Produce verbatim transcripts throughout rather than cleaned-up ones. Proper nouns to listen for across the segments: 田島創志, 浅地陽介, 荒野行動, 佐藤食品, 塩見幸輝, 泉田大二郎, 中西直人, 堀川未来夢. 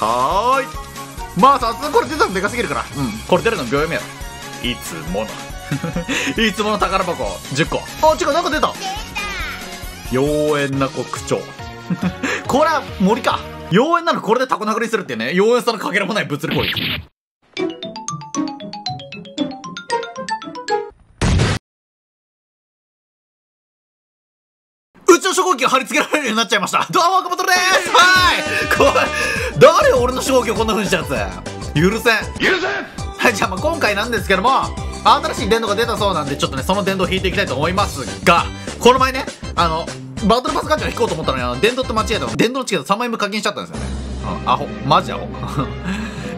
はーい。まあさすがこれ出たのでかすぎるから、うん、これ出るの秒読みやろ。いつものいつもの宝箱じゅっこ。あ、違う、なんか出た。妖艶な子口調これは森か。妖艶なのこれでタコ殴りするっていうね、妖艶さのかけらもない物理行為。宇宙初号機が貼り付けられるようになっちゃいました。どうも、岡本です。はーい。これ誰よ、俺の初号機をこんな風にしたやつ。許せん、許せん。はい、じゃあまあ今回なんですけども、新しい電動が出たそうなんで、ちょっとねその電動を引いていきたいと思いますが、この前ね、あのバトルパスガチャを引こうと思ったのに、電動と間違えたの。電動のチケットさんまいぶん課金しちゃったんですよね。うん、アホ。マジアホ。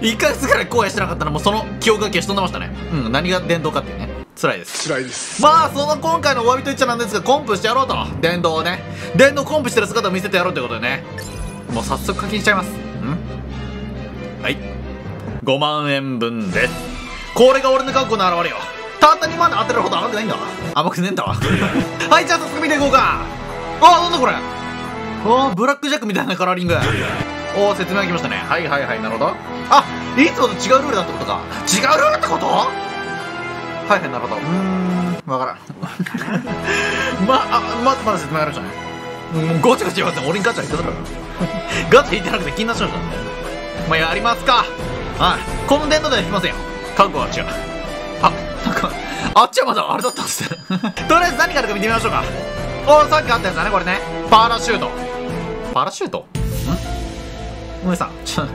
いっかげつぐらい荒野してなかったら、もうその記憶が消し飛んでましたね。うん、何が電動かっていうね。辛いです。辛いです。まあ、その今回のお詫びと言っちゃなんですが、コンプしてやろうと。電動をね。電動コンプしてる姿を見せてやろうということでね。もう早速課金しちゃいます。んはい。ごまんえんぶんです。これが俺の覚悟の表れよ。たったにまんで当てるほど甘くないんだわ。甘くねえんだわ。はい、じゃあ早速見ていこうか。あ、なんだこれ。あ、ブラックジャックみたいなカラーリング。おお、説明が来ましたね。はいはいはい、なるほど。あ、いつもと違うルールだってことか。違うルールってこと。はいはい、なるほど。うーん、分からん。まあ、まずまだ説明あるじゃない。もうごちゃごちゃ言わずに俺にガチャ引いてたからガチャ引いてなくて気になっちゃうんだよ。まあやりますか。はい、この電動では引きませんよ。覚悟は違う。あ、なんかあっちはまだあれだったんですとりあえず何があるか見てみましょうか。お、さっきあったやつだね、これね。パラシュート。パラシュートんお姉さん、ちょ、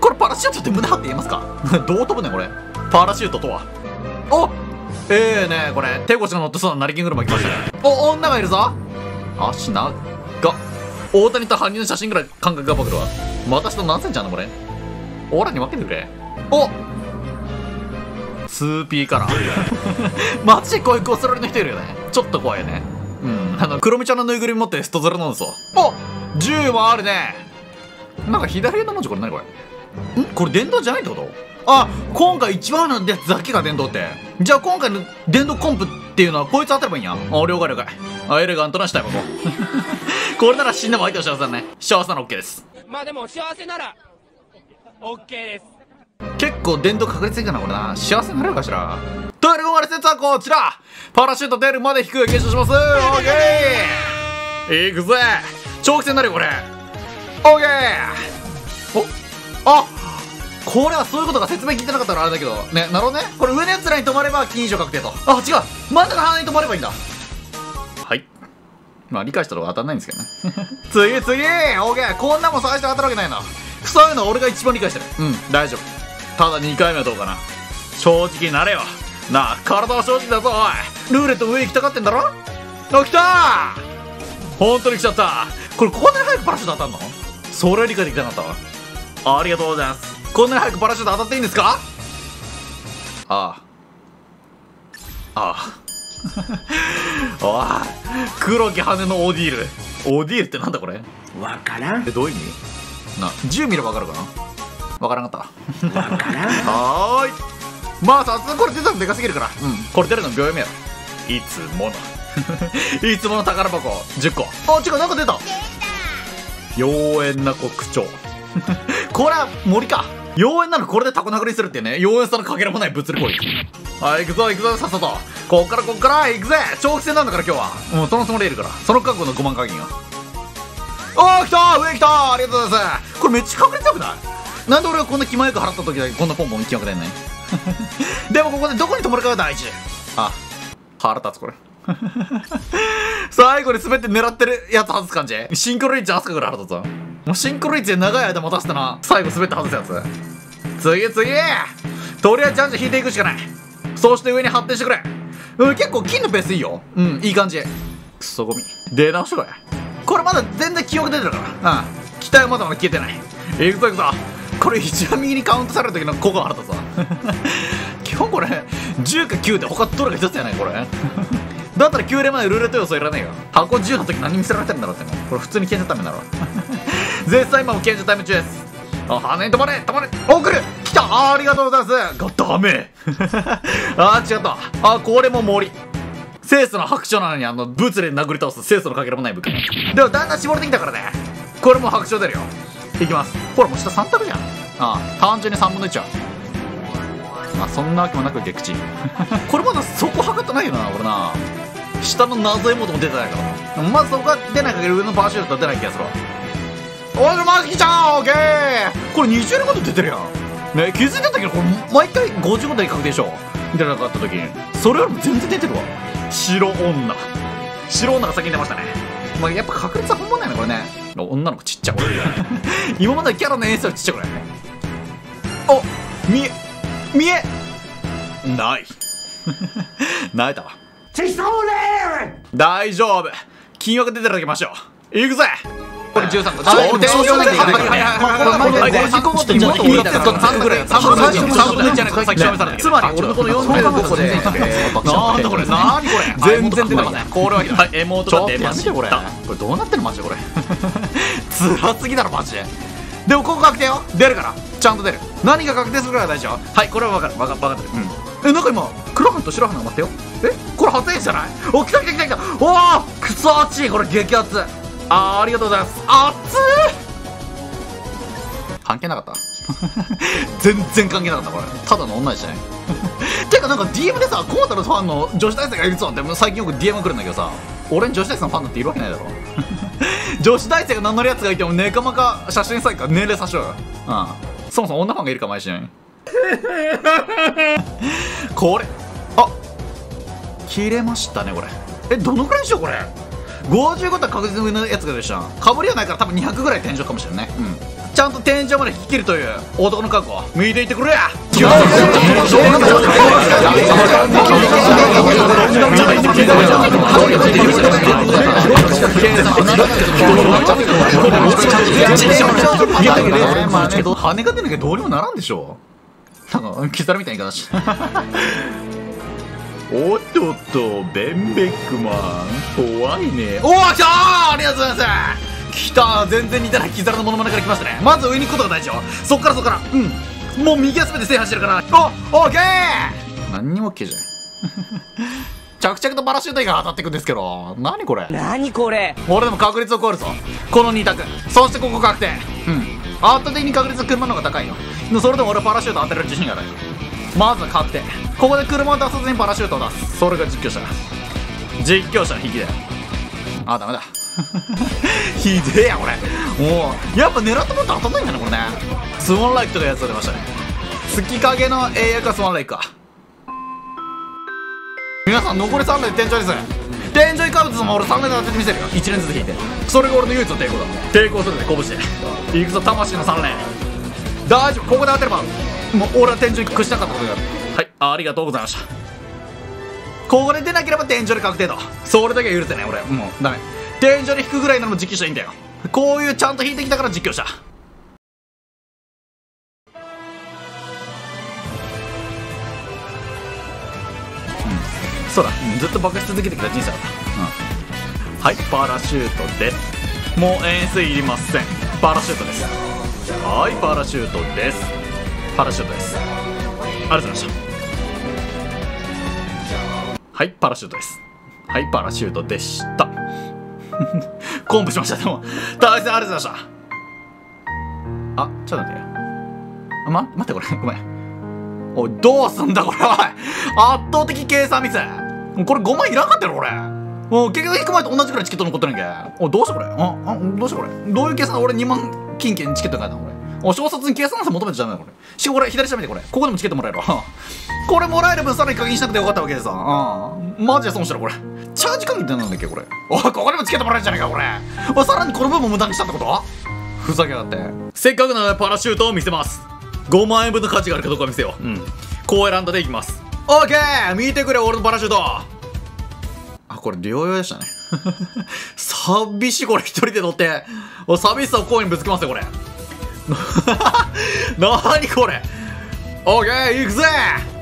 これパラシュートって胸張って言えますかどう飛ぶねこれ。パラシュートとは。お、ええー、ねこれ。手越が乗ってそうな成金車来ましたね。お、女がいるぞ。足長。大谷と羽生の写真ぐらい感覚がバグるわ。私と何センチあんのこれ。オーラに分けてくれ。お、スーピーカラー。マジでこういうゴスロリの人いるよね。ちょっと怖いよね。うん、あの、クロミちゃんのぬいぐるみ持ってストゼロなんですよ。お、銃もあるね。なんか左上の文字これ何これ。んこれ電動じゃないってこと。あ、今回一番のやつだけが電動って。じゃあ今回の電動コンプっていうのはこいつ当たればいいんや。あ、了解了解。あ、エレガントな死体箱。これなら死んでも相手は幸せだね。幸せなら OK です。まあでも幸せなら OK です。結構電動確率的だな、これな。幸せになれるかしら。というわけで説はこちら。パラシュート出るまで引く。検証します。オーケー、いくぜ。長期戦になるよこれ。オーケー。お、あ、これはそういうことか。説明聞いてなかったらあれだけどね。なるほどね。これ上のやつらに止まれば金以上確定と。あ、違う、真ん中の花に止まればいいんだ。はい、まあ理解したら当たんないんですけどね次次。オーケー。こんなもん最初当たるわけないな。そういうの俺が一番理解してる。うん、大丈夫。ただにかいめはどうかな。正直になれよなあ、体は正直だぞ。おい、ルーレット上行きたかってんだろ。あ、来たー。本当に来ちゃった。これこんなに早くパラシュート当たんの。それ理解できなかったわ。ありがとうございます。こんなに早くパラシュート当たっていいんですか。ああああおい、黒き羽のオディール。オディールってなんだこれ。わからん。え、どういう意味な。銃見ればわかるかな。わからなかったわ。わからん。はーい。まあさすがこれ出たのでかすぎるから、うん、これ出るの秒読みやろ。いつものいつもの宝箱じゅっこ。あ、違う、なんか出た。妖艶な子口調これは森か。妖艶なのこれでタコ殴りするっていうね、妖艶さのかけらもない物理行為。はい、行くぞ行くぞ、さっさとこっからこっから行くぜ。長期戦なんだから今日はもうそのつもりでいるから。その覚悟のごまん課金よ。おお、来た、上来た。ありがとうございます。これめっちゃ確率よくない。なんで俺がこんな気前よく払った時だけこんなポンポン気まくれんないでもここでどこに止まるかが大事。あ、腹立つこれ最後に滑って狙ってるやつ外す感じ。シンクロ率飛鳥から腹立つわ。もうシンクロ率で長い間待たせたな。最後滑って外すやつ。次次。とりあえずじゃんじゃん引いていくしかない。そして上に発展してくれ。うん、結構金のペースいいよ。うん、いい感じ。クソゴミ出直してこい。これまだ全然記憶出てるから、うん、期待はまだまだ消えてない。いくぞいくぞ。これ一番右にカウントされる時のここが腹立つわ基本これじゅうかきゅうで他どれかひとつやないこれだったらきゅう連までルーレット予想いらないよ。箱じゅうの時何見せられてるんだろうっての。これ普通に検証タイムだろ絶対今も検証タイム中です。あ、羽に止まれ止まれ。お、来る来た。 あ, ありがとうございますがダメあー違った。あ、これも森。清楚の白鳥なのにあのブツで殴り倒す清楚のかけらもない武器でもだんだん絞れてきたからね。これも白鳥出るよ。いきます。ほらもう下さん択じゃん。ああ単純にさんぶんのいちじゃん。まあそんなわけもなく撃沈これまだそこ測ってないよな俺な。下の謎エモートも出てないから。まずそこが出ない限り上のパーシュートは出ない気がするわ。おいでマジキちゃんオッケー。これにじゅうのこと出てるやんね。気づいたんだけどこれ毎回ごじゅうごで確定でしょみたいなのがあった時にそれよりも全然出てるわ。白女白女が先に出ましたね。まあやっぱ確率は本物だよねこれね。女の子ちっちゃい今までキャラの演出よりちっちゃくないね。お見え見えない泣いたわ。大丈夫金額出てるだけましょう。行くぜ。これじゅうさん個。はい、これは分かる分かってる。え、なんか今黒半と白半が待ってよ。えこれ初演じゃない。お来た来た来た来た。おおくそ熱い。これ激熱。あーありがとうございます。熱い関係なかった全然関係なかったこれただの女でしたねてかなんか ディーエム でさコウタのファンの女子大生がいるぞって最近よく ディーエム 来るんだけどさ、俺に女子大生のファンなんているわけないだろ女子大生が名乗るやつがいてもネカマか写真さえか年齢差しろよ。うんそもそも女ファンがいるか毎週これあ切れましたねこれ。えどのくらいでしょうこれ。ごじゅうごとは確実に上のやつがでしたかぶりはないから多分にひゃくぐらい天井かもしれないね、うん、ちゃんと天井まで引き切るという男の覚悟を向いていってくれや。羽が出なきゃどうにもならんでしょう。なんかキサラみたいな言い方しおっとっとベンベックマン怖いね。おお来たーありがとうございます。来た全然似たらキサラのモノマネから来ましたね。まず上に行くことが大事よ。そっからそっからうんもう右は全て制覇してるから。おオッケー何にも OK じゃん着々とパラシュート以外当たっていくんですけど何これ何これ。俺でも確率を超えるぞこのに択。そしてここ確定。うん圧倒的に確率は車の方が高いよ。それでも俺パラシュート当てる自信がない。まずは確定。ここで車を出さずにパラシュートを出す。それが実況者実況者の引きだよ。あーダメだひでえやこれ。もうやっぱ狙ってもらったら当たんないんだねこれね。スワンライクとかやつが出ましたね。月影の英訳はスワンライクか。皆さん残りさん連天井です。天井カブツも俺さん連当ててみせるよ。いち連ずつ引いてそれが俺の唯一の抵抗だ。抵抗するぜこぶしていくぞ魂のさん連。大丈夫ここで当てればもう俺は天井に屈しなかったことになる。はいありがとうございました。ここで出なければ天井で確定だ。それだけは許せない俺もうダメ。天井で引くぐらいなのも実況者いいんだよ。こういうちゃんと引いてきたから実況者。そうだ、うん、ずっと爆発続けてきた人生だった、うん、はいパラシュートです。もう遠征いりません。パラシュートです。はいパラシュートですパラシュートです。ありがとうございました。はいパラシュートです。はいパラシュートでしたコンプしました。でも大変ありがとうございました。あちょっと待ってよ、ま、待ってこれごめんおいどうすんだこれおい圧倒的計算ミス。これごまいいらんかったよこれ。もう結局ひゃくまいと同じくらいチケット残ってるんけ。おいどうしてこれああどうしてこれどういう計算だ。俺にまん金券にチケット買えたのこれ。お小説に計算なんて求めてちゃダメだこれ。しかも俺左下見てこれここでもチケットもらえるこれもらえる分さらに課金しなくてよかったわけでさあマジで損してるこれ。チャージ課金ってなんだっけこれ。おいここでもチケットもらえるじゃないかこれ。おいさらにこの分も無駄にしたってことふざけやがって。せっかくなのでパラシュートを見せます。ごまんえんぶんの価値があるかどうか見せよう、うん、こう選んだでいきます。オーケー見てくれ俺のパラシュート。あこれ療養でしたね寂しいこれ一人で乗ってお寂しさを声にぶつけますよこれなにこれオーケー行くぜ。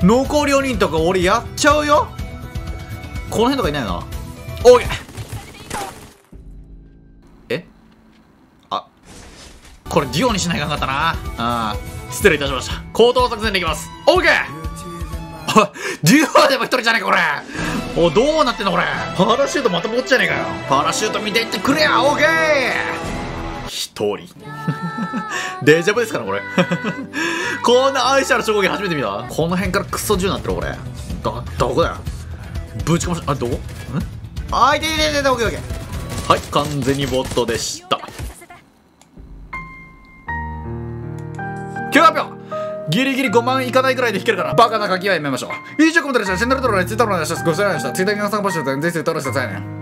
残りよにんとか俺やっちゃうよ。この辺とかいないな。オーケーえあこれデュオにしないかんかったな。ああ失礼いたしました。高等作戦でいきます。オーケーデュオでも一人じゃねえかこれ。おどうなってんのこれ。パラシュートまた持っちゃねえかよ。パラシュート見ていってくれや。オーケー一人デジャブですからこれ。こんな愛車の衝撃初めて見た。この辺からクソ銃になってるこれ。ど、どこだよ。ぶちかまし、あ、どこ？ん？あ、いていていていて、オッケーオッケー。はい、完全にボットでした。きゅうひゃくはっぴょう。ギリギリごまんいかないくらいで引けるからバカな書きはやめましょう。以上コメントでした。チャンネル登録やツイッターもお願いします。ご視聴ありがとうございました。ツイッターに皆さん募集でぜひ登録してくださいね。